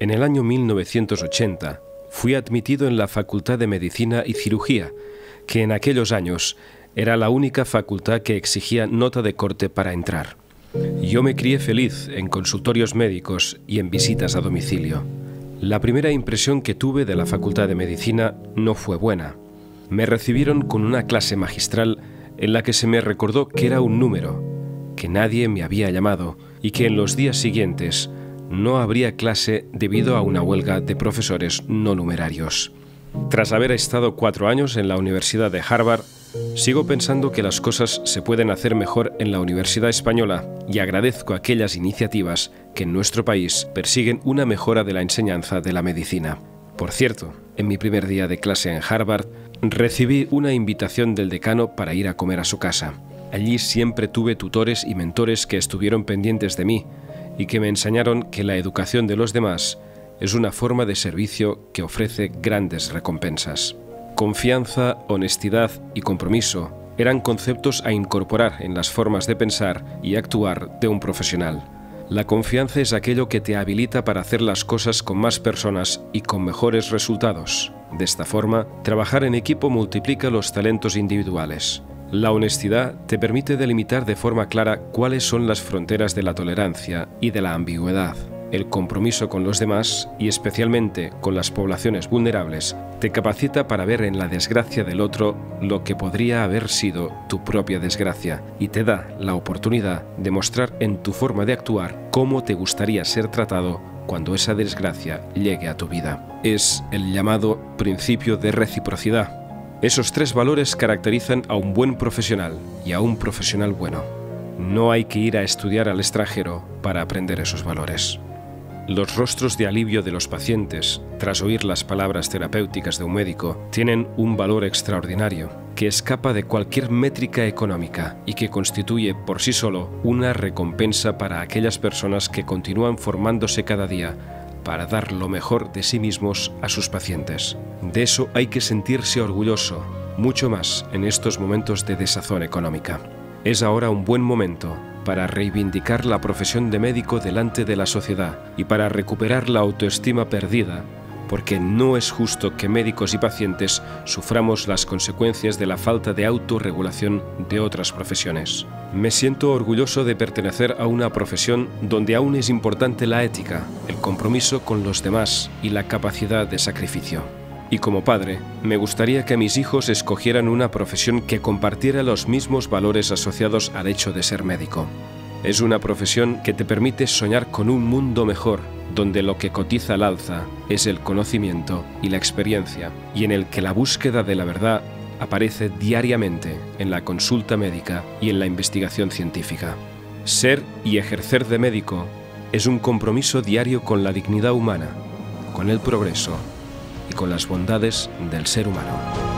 En el año 1980 fui admitido en la Facultad de Medicina y Cirugía, que en aquellos años era la única facultad que exigía nota de corte para entrar. Yo me crié feliz en consultorios médicos y en visitas a domicilio. La primera impresión que tuve de la Facultad de Medicina no fue buena. Me recibieron con una clase magistral en la que se me recordó que era un número, que nadie me había llamado y que en los días siguientes no habría clase debido a una huelga de profesores no numerarios. Tras haber estado 4 años en la Universidad de Harvard, sigo pensando que las cosas se pueden hacer mejor en la Universidad Española y agradezco aquellas iniciativas que en nuestro país persiguen una mejora de la enseñanza de la medicina. Por cierto, en mi primer día de clase en Harvard, recibí una invitación del decano para ir a comer a su casa. Allí siempre tuve tutores y mentores que estuvieron pendientes de mí y que me enseñaron que la educación de los demás es una forma de servicio que ofrece grandes recompensas. Confianza, honestidad y compromiso eran conceptos a incorporar en las formas de pensar y actuar de un profesional. La confianza es aquello que te habilita para hacer las cosas con más personas y con mejores resultados. De esta forma, trabajar en equipo multiplica los talentos individuales. La honestidad te permite delimitar de forma clara cuáles son las fronteras de la tolerancia y de la ambigüedad. El compromiso con los demás, y especialmente con las poblaciones vulnerables, te capacita para ver en la desgracia del otro lo que podría haber sido tu propia desgracia y te da la oportunidad de mostrar en tu forma de actuar cómo te gustaría ser tratado cuando esa desgracia llegue a tu vida. Es el llamado principio de reciprocidad. Esos 3 valores caracterizan a un buen profesional y a un profesional bueno. No hay que ir a estudiar al extranjero para aprender esos valores. Los rostros de alivio de los pacientes, tras oír las palabras terapéuticas de un médico, tienen un valor extraordinario, que escapa de cualquier métrica económica y que constituye por sí solo una recompensa para aquellas personas que continúan formándose cada día para dar lo mejor de sí mismos a sus pacientes. De eso hay que sentirse orgulloso, mucho más en estos momentos de desazón económica. Es ahora un buen momento para reivindicar la profesión de médico delante de la sociedad y para recuperar la autoestima perdida, porque no es justo que médicos y pacientes suframos las consecuencias de la falta de autorregulación de otras profesiones. Me siento orgulloso de pertenecer a una profesión donde aún es importante la ética, el compromiso con los demás y la capacidad de sacrificio. Y como padre, me gustaría que mis hijos escogieran una profesión que compartiera los mismos valores asociados al hecho de ser médico. Es una profesión que te permite soñar con un mundo mejor, donde lo que cotiza al alza es el conocimiento y la experiencia, y en el que la búsqueda de la verdad aparece diariamente en la consulta médica y en la investigación científica. Ser y ejercer de médico es un compromiso diario con la dignidad humana, con el progreso y con las bondades del ser humano.